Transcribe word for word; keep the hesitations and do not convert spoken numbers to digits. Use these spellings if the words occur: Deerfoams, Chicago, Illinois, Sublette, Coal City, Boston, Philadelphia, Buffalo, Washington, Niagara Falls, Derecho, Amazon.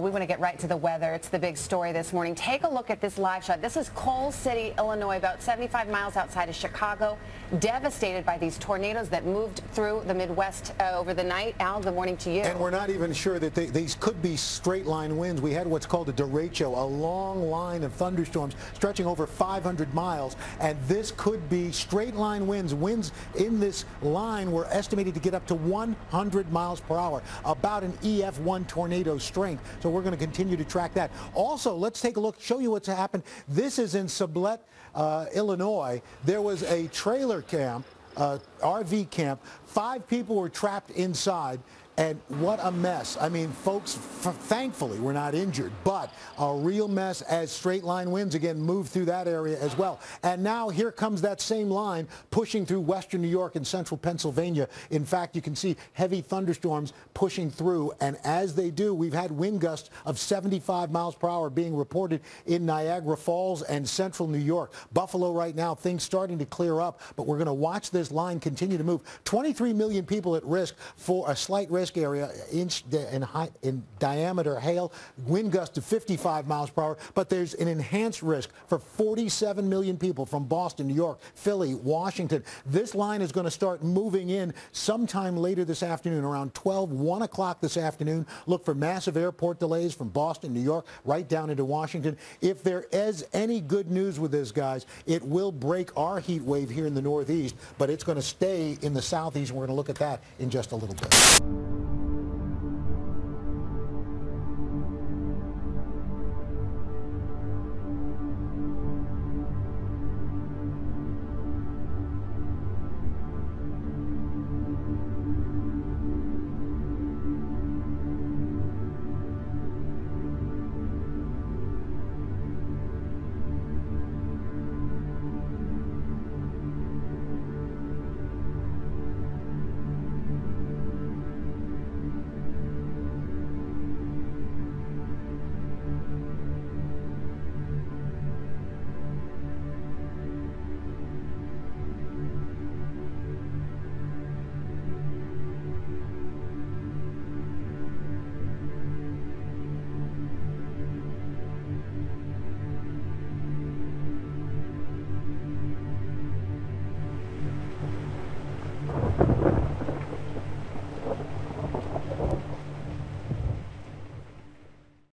We want to get right to the weather. It's the big story this morning. Take a look at this live shot. This is Coal City, Illinois, about seventy-five miles outside of Chicago, devastated by these tornadoes that moved through the Midwest uh, over the night. Al, good morning to you. And we're not even sure that they, these could be straight-line winds. We had what's called a derecho, a long line of thunderstorms stretching over five hundred miles, and this could be straight-line winds. Winds in this line were estimated to get up to one hundred miles per hour, about an E F one tornado strength. So we're going to continue to track that. Also, let's take a look, show you what's happened. This is in Sublette, uh, Illinois. There was a trailer camp, uh, R V camp. Five people were trapped inside. And what a mess. I mean, folks, thankfully, were not injured, but a real mess as straight-line winds, again, move through that area as well. And now here comes that same line pushing through western New York and central Pennsylvania. In fact, you can see heavy thunderstorms pushing through, and as they do, we've had wind gusts of seventy-five miles per hour being reported in Niagara Falls and central New York. Buffalo right now, things starting to clear up, but we're going to watch this line continue to move. twenty-three million people at risk for a slight risk area, inch in, high, in diameter hail, wind gust to fifty-five miles per hour, but there's an enhanced risk for forty-seven million people from Boston, New York, Philly, Washington. This line is going to start moving in sometime later this afternoon, around twelve, one o'clock this afternoon. Look for massive airport delays from Boston, New York, right down into Washington. If there is any good news with this, guys, it will break our heat wave here in the Northeast, but it's going to stay in the Southeast. We're going to look at that in just a little bit.